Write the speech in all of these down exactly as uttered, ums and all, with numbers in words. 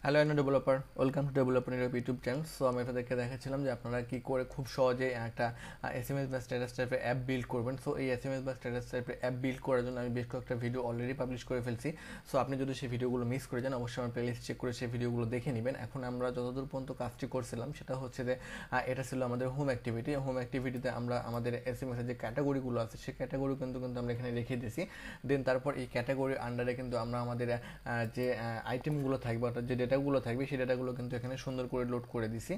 Hello Android developer, welcome to Developer Nero YouTube channel. So আমি এটা দেখে দেখাচ্ছিলাম যে আপনারা কি করে খুব সহজে একটা এসএমএস বা স্ট্যাটাস টাইপের অ্যাপ বিল্ড করবেন। সো এই এসএমএস বা স্ট্যাটাস টাইপের অ্যাপ বিল্ড করার জন্য আমি বেশ কয়েকটা ভিডিও অলরেডি পাবলিশ করে ফেলছি। সো আপনি যদি সেই ভিডিওগুলো মিস করে যান অবশ্যই আমার প্লেলিস্ট চেক করে সেই ভিডিওগুলো দেখে নেবেন। এখন আমরা যতদূর পর্যন্ত কাজটি করছিলাম সেটা হচ্ছে যে এটা ছিল আমাদের হোম অ্যাক্টিভিটি। হোম অ্যাক্টিভিটিতে আমরা আমাদের এসএমএসের যে ক্যাটাগরিগুলো আছে সেই ক্যাটাগরি কিন্তু কিন্তু আমরা এখানে রেখে দিয়েছি। দেন তারপর এই ক্যাটাগরির আন্ডারে কিন্তু আমরা আমাদের যে আইটেমগুলো থাকবে অর্থাৎ যে ডেটাগুলো থাকবে সেই ডেটাগুলো কিন্তু এখানে সুন্দর করে লোড করে দিছি।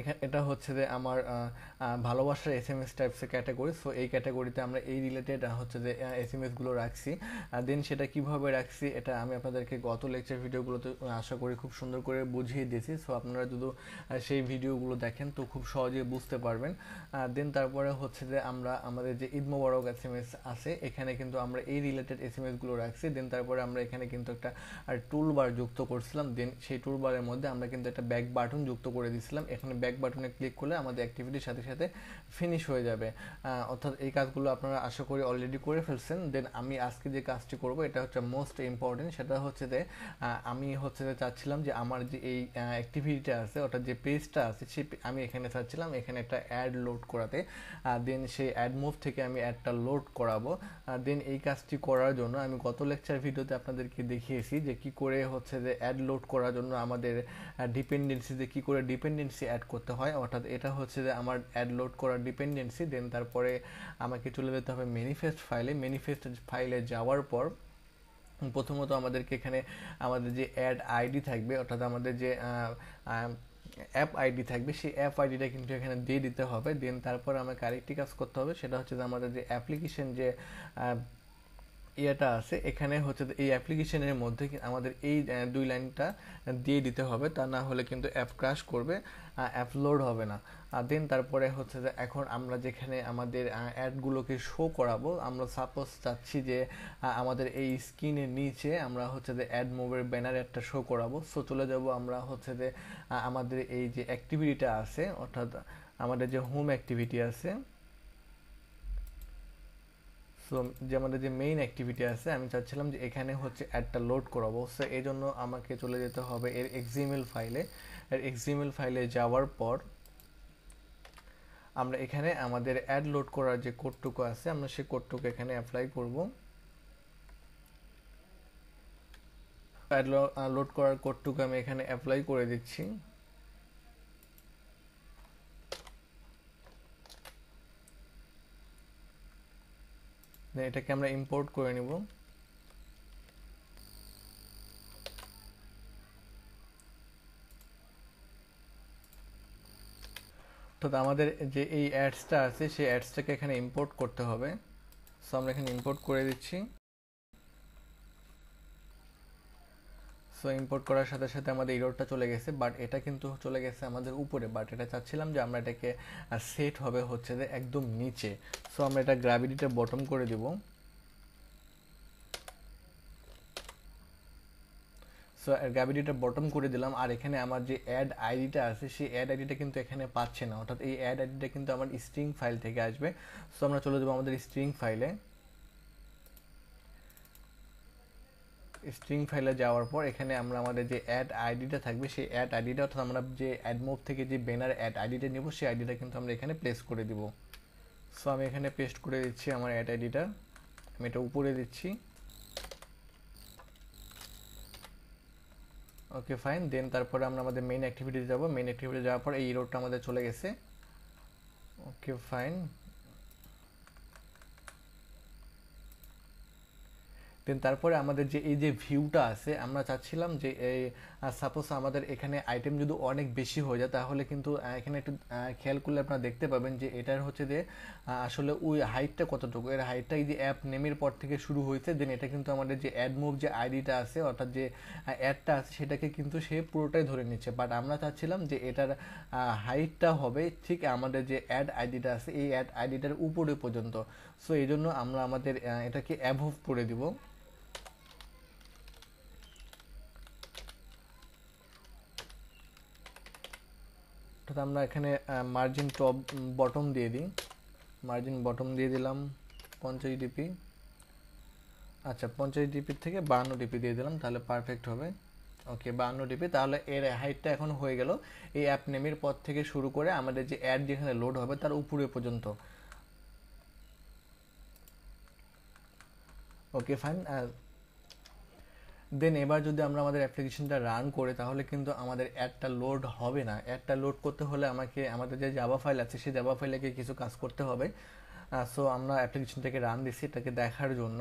এখানে এটা হচ্ছে যে আমার ভালোবাসার এস এম এস টাইপসের ক্যাটাগরি। সো এই ক্যাটাগরিতে আমরা এই রিলেটেড হচ্ছে যে এস এম এসগুলো রাখছি। দেন সেটা কীভাবে রাখছি এটা আমি আপনাদেরকে গত লেকচার ভিডিওগুলোতে আশা করি খুব সুন্দর করে বুঝিয়ে দিয়েছি। সো আপনারা যদি সেই ভিডিওগুলো দেখেন তো খুব সহজে বুঝতে পারবেন। দেন তারপরে হচ্ছে যে আমরা আমাদের যে ঈদ মোবারক এস এম এস আছে এখানে কিন্তু আমরা এই রিলেটেড এস এম এসগুলো রাখছি। দেন তারপরে আমরা এখানে কিন্তু একটা টুল বার যুক্ত করছিলাম। দেন সেই টুল বারের মধ্যে আমরা কিন্তু একটা ব্যাক বাটন যুক্ত করে দিয়েছিলাম। এখানে ব্যাক বাটনে ক্লিক করলে আমাদের অ্যাক্টিভিটির সাথে সাথে ফিনিশ হয়ে যাবে। অর্থাৎ এই কাজগুলো আপনারা আশা করি অলরেডি করে ফেলছেন। দেন আমি আজকে যে কাজটি করব এটা হচ্ছে মোস্ট ইম্পর্টেন্ট, সেটা হচ্ছে যে আমি হচ্ছে যে চাচ্ছিলাম যে আমার যে এই অ্যাক্টিভিটিটা আছে অর্থাৎ যে পেজটা আছে সে আমি এখানে চাচ্ছিলাম এখানে একটা অ্যাড লোড করাতে। দেন সেই অ্যাডমোব থেকে আমি অ্যাডটা লোড করাবো। দেন এই কাজটি করার জন্য আমি গত লেকচার ভিডিওতে আপনাদেরকে দেখিয়েছি যে কি করে হচ্ছে যে অ্যাড লোড করার জন্য আমাদের ডিপেন্ডেন্সিতে কী করে ডিপেন্ডেন্সি অ্যাড করতে হয়। অর্থাৎ এটা হচ্ছে যে আমার অ্যাড লোড করার ডিপেন্ডেন্সি। দেন তারপরে আমাকে চলে যেতে হবে ম্যানিফেস্ট ফাইলে। ম্যানিফেস্ট ফাইলে যাওয়ার পর প্রথমত আমাদেরকে এখানে আমাদের যে অ্যাড আইডি থাকবে অর্থাৎ আমাদের যে অ্যাপ আইডি থাকবে সেই অ্যাপ আইডিটা কিন্তু এখানে দিয়ে দিতে হবে। দেন তারপর আমাকে আরেকটি কাজ করতে হবে, সেটা হচ্ছে যে আমাদের যে অ্যাপ্লিকেশন যে এটা আছে এখানে হচ্ছে এই অ্যাপ্লিকেশনের মধ্যে আমাদের এই দুই লাইনটা দিয়ে দিতে হবে, তা না হলে কিন্তু অ্যাপ ক্র্যাশ করবে, অ্যাপ লোড হবে না। দেন তারপরে হচ্ছে যে এখন আমরা যেখানে আমাদের অ্যাডগুলোকে শো করাবো আমরা সাপোজ চাচ্ছি যে আমাদের এই স্ক্রিনের নিচে আমরা হচ্ছে যে অ্যাডমোবের ব্যানার অ্যাডটা শো করাবো। সো চলে যাব আমরা হচ্ছে যে আমাদের এই যে অ্যাক্টিভিটিটা আছে অর্থাৎ আমাদের যে হোম অ্যাক্টিভিটি আছে, সো যে আমাদের যে মেইন অ্যাক্টিভিটি আছে আমি চাচ্ছিলাম যে এখানে হচ্ছে অ্যাডটা লোড করাবো। সো এই জন্য আমাকে চলে যেতে হবে এর এক্সিমেল ফাইলে। এর এক্সিমেল ফাইলে যাওয়ার পর আমরা এখানে আমাদের অ্যাড লোড করার যে কোডটুকু আছে আমরা সেই কোডটুকু এখানে অ্যাপ্লাই করব। অ্যাড লোড করার কোডটুকু আমি এখানে অ্যাপ্লাই করে দিচ্ছি। এটাকে আমরা ইম্পোর্ট করে নিব। তো আমাদের যে এই অ্যাডসটা আছে সেই অ্যাডসটাকে এখানে ইম্পোর্ট করতে হবে। সো আমরা এখানে ইম্পোর্ট করে দিচ্ছি। সো ইম্পোর্ট করার সাথে সাথে আমাদের এররটা চলে গেছে, বাট এটা কিন্তু চলে গেছে আমাদের উপরে, বাট এটা চাচ্ছিলাম যে আমরা এটাকে সেট হবে হচ্ছে যে একদম নিচে। সো আমরা এটা গ্র্যাভিটিটা বটম করে দেব। সো গ্র্যাভিটিটা বটম করে দিলাম। আর এখানে আমার যে অ্যাড আইডিটা আছে সেই অ্যাড আইডিটা কিন্তু এখানে পাচ্ছে না, অর্থাৎ এই অ্যাড আইডিটা কিন্তু আমার স্ট্রিং ফাইল থেকে আসবে। সো আমরা চলে যাবো আমাদের স্ট্রিং ফাইলে। স্ট্রিং ফাইলে যাওয়ার পর এখানে আমরা আমাদের যে অ্যাড আইডিটা থাকবে সেই অ্যাড আইডিটা অর্থাৎ আমরা যে অ্যাডমোব থেকে যে ব্যানার অ্যাড আইডিটা নেব সেই আইডিটা কিন্তু আমরা এখানে প্লেস করে দিব। সো আমি এখানে পেস্ট করে দিচ্ছি আমার অ্যাড আইডিটা, আমি এটা উপরে দিচ্ছি। ওকে ফাইন। দেন তারপরে আমরা আমাদের মেইন অ্যাক্টিভিটিতে যাব। মেইন অ্যাক্টিভিটি যাওয়ার পর এই রোডটা আমাদের চলে গেছে। ওকে ফাইন। দেন তারপরে আমাদের যে এই যে ভিউটা আছে আমরা চাচ্ছিলাম যে এই সাপোজ আমাদের এখানে আইটেম যদি অনেক বেশি হয়ে যায় তাহলে কিন্তু এখানে একটু খেয়াল করলে আপনারা দেখতে পাবেন যে এটার হচ্ছে যে আসলে ওই হাইটটা কতটুকু, এর হাইটটা এই যে অ্যাপ নেমের পর থেকে শুরু হয়েছে। দেন এটা কিন্তু আমাদের যে অ্যাডমোব যে আইডিটা আছে অর্থাৎ যে অ্যাডটা আছে সেটাকে কিন্তু সে পুরোটাই ধরে নিচ্ছে, বাট আমরা চাচ্ছিলাম যে এটার হাইটটা হবে ঠিক আমাদের যে অ্যাড আইডিটা আছে এই অ্যাড আইডিটার উপরে পর্যন্ত। সো এই জন্য আমরা আমাদের এটাকে অ্যাভোভ করে দিব। আমরা এখানে মার্জিন টপ বটম দিয়ে দিই, মার্জিন বটম দিয়ে দিলাম পঞ্চাশ ডিপি। আচ্ছা পঞ্চাশ ডিপির থেকে বাহান্ন ডিপি দিয়ে দিলাম, তাহলে পারফেক্ট হবে। ওকে fifty-two টিপে তাহলে এর হাইটটা এখন হয়ে গেল এই অ্যাপ নেমের পর থেকে শুরু করে আমাদের যে অ্যাড যেখানে লোড হবে তার উপরে পর্যন্ত ওকে ফাইন দেন এবার যদি আমরা আমাদের অ্যাপ্লিকেশনটা রান করে তাহলে কিন্তু আমাদের অ্যাডটা লোড হবে না অ্যাডটা লোড করতে হলে আমাকে আমাদের যে জাভা ফাইল আছে সেই জাভা ফাইলে কিছু কাজ করতে হবে সো আমরা অ্যাপ্লিকেশনটাকে রান দিছি এটাকে দেখার জন্য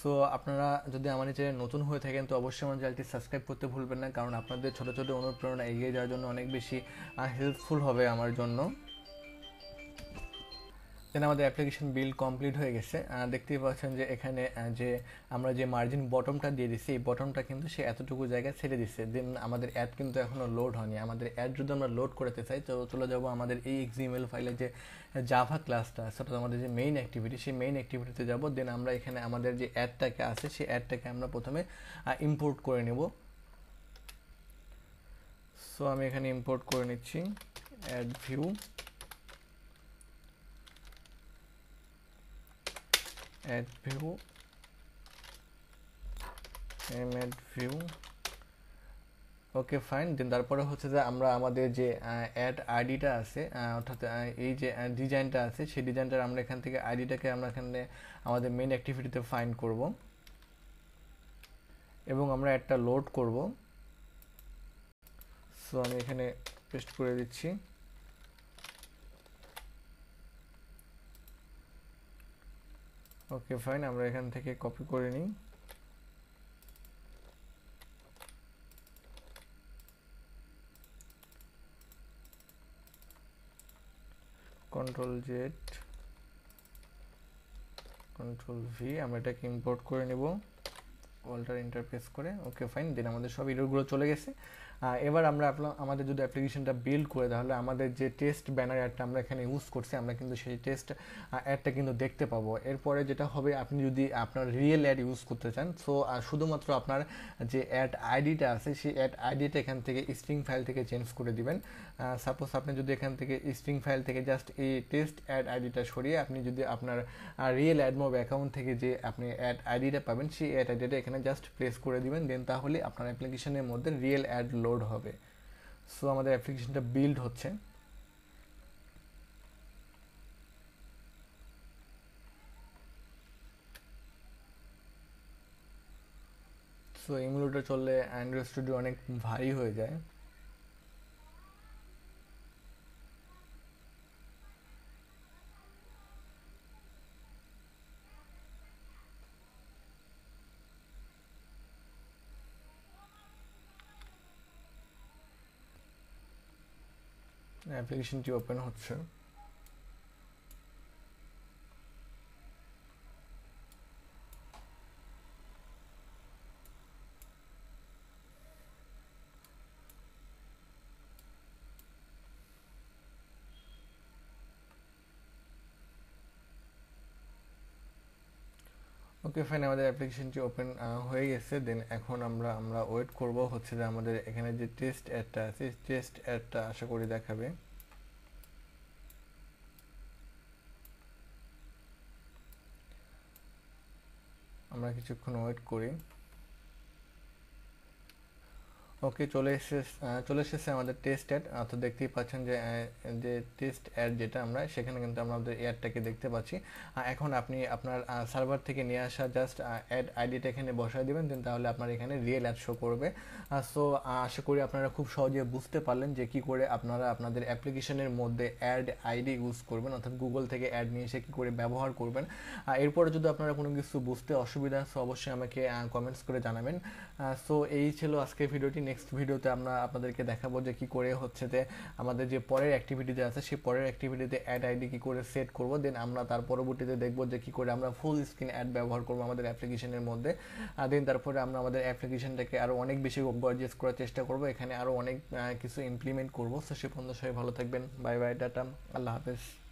সো আপনারা যদি আমার চ্যানেলে নতুন হয়ে থাকেন তো অবশ্যই আমার চ্যানেলটি সাবস্ক্রাইব করতে ভুলবেন না কারণ আপনাদের ছোট ছোট অনুপ্রেরণা এগিয়ে যাওয়ার জন্য অনেক বেশি হেল্পফুল হবে আমার জন্য দেন আমাদের অ্যাপ্লিকেশন বিল কমপ্লিট হয়ে গেছে দেখতেই পাচ্ছেন যে এখানে যে আমরা যে মার্জিন বটমটা দিয়ে দিয়েছি এই বটমটা কিন্তু সে এতটুকু জায়গা ছেড়ে দিয়েছে দেন আমাদের অ্যাড কিন্তু এখনো লোড হয়নি আমাদের অ্যাড যদি আমরা লোড করতে চাই তো চলে যাব আমাদের এই এক্সএমএল ফাইলে যে জাভা ক্লাসটা সেটা আমাদের যে মেইন অ্যাক্টিভিটি সেই মেইন অ্যাক্টিভিটিতে যাব দেন আমরা এখানে আমাদের যে অ্যাডটাকে আছে সেই অ্যাডটাকে আমরা প্রথমে ইম্পোর্ট করে নেব সো আমি এখানে ইম্পোর্ট করে নিচ্ছি add view Add view, add view. Okay, fine. Then তারপর হচ্ছে যে আমরা আমাদের যে add আইডিটা আছে অর্থাৎ এই যে ডিজাইনটা আছে সেই ডিজাইনটার আমরা এখান থেকে আইডিটাকে আমরা এখানে আমাদের মেইন অ্যাক্টিভিটিতে ফাইন্ড করব এবং আমরা একটা লোড করব সো আমি এখানে পেস্ট করে দিচ্ছি ওকে ফাইন আমরা এখান থেকে কপি করে নিই কন্ট্রোল জেড কন্ট্রোল ভি আমরা এটাকে ইম্পোর্ট করে নেব অল্টার ইন্টারফেস করে ওকে ফাইন দেন আমাদের সব এররগুলো চলে গেছে এবার আমরা আমাদের যদি অ্যাপ্লিকেশনটা বিল্ড করে তাহলে আমাদের যে টেস্ট ব্যানার অ্যাডটা আমরা এখানে ইউজ করছি আমরা কিন্তু সেই টেস্ট অ্যাডটা কিন্তু দেখতে পাবো এরপরে যেটা হবে আপনি যদি আপনার রিয়েল অ্যাড ইউজ করতে চান সো শুধুমাত্র আপনার যে অ্যাড আইডিটা আছে সেই অ্যাড আইডিটা এখান থেকে স্ট্রিং ফাইল থেকে চেঞ্জ করে দিবেন সাপোজ আপনি যদি এখান থেকে স্ট্রিং ফাইল থেকে জাস্ট এই টেস্ট অ্যাড আইডিটা সরিয়ে আপনি যদি আপনার রিয়েল অ্যাডমব অ্যাকাউন্ট থেকে যে আপনি অ্যাড আইডিটা পাবেন সেই অ্যাড আইডিটা এখানে জাস্ট প্লেস করে দিবেন দেন তাহলে আপনার অ্যাপ্লিকেশনের মধ্যে রিয়েল অ্যাড লোড হবে সো আমাদের অ্যাপ্লিকেশনটা বিল্ড হচ্ছে সো এমুলেটর চললে অ্যান্ড্রয়েড স্টুডিও অনেক ভারী হয়ে যায় অ্যাপ্লিকেশনটি ওপেন হচ্ছে ওকে ফাইন আমাদের অ্যাপ্লিকেশনটি ওপেন হয়ে গেছে দেন এখন আমরা আমরা ওয়েট করব হচ্ছে যে আমাদের এখানে যে টেস্ট অ্যাডটা আছে টেস্ট অ্যাডটা আশা করি দেখাবে আমরা কিছুক্ষণ ওয়েট করি ওকে চলে এসে চলে এসেছে আমাদের টেস্ট অ্যাড অর্থাৎ দেখতেই পাচ্ছেন যে যে টেস্ট অ্যাড যেটা আমরা সেখানে কিন্তু আমরা আমাদের অ্যাডটাকে দেখতে পাচ্ছি এখন আপনি আপনার সার্ভার থেকে নিয়ে আসা জাস্ট অ্যাড আইডিটা এখানে বসায় দেবেন দেন তাহলে আপনার এখানে রিয়েল অ্যাড শো করবে সো আশা করি আপনারা খুব সহজে বুঝতে পারলেন যে কী করে আপনারা আপনাদের অ্যাপ্লিকেশনের মধ্যে অ্যাড আইডি ইউজ করবেন অর্থাৎ গুগল থেকে অ্যাড নিয়ে এসে কী করে ব্যবহার করবেন এরপরে যদি আপনারা কোনো কিছু বুঝতে অসুবিধা সো অবশ্যই আমাকে কমেন্টস করে জানাবেন সো এই ছিল আজকের ভিডিওটি নেক্সট ভিডিওতে আমরা আপনাদেরকে দেখাবো যে কি করে হচ্ছে যে আমাদের যে পরের অ্যাক্টিভিটিতে আছে সেই পরের অ্যাক্টিভিটিতে অ্যাড আইডি কি করে সেট করব দেন আমরা তার পরবর্তীতে দেখব যে কি করে আমরা ফুল স্ক্রিন অ্যাড ব্যবহার করব আমাদের অ্যাপ্লিকেশনের মধ্যে দেন তারপরে আমরা আমাদের অ্যাপ্লিকেশনটাকে আরও অনেক বেশি গর্জিয়াস করার চেষ্টা করব এখানে আরও অনেক কিছু ইমপ্লিমেন্ট করব সো সে পর্যন্ত সবাই ভালো থাকবেন বাই বাই টাটা আল্লাহ হাফেজ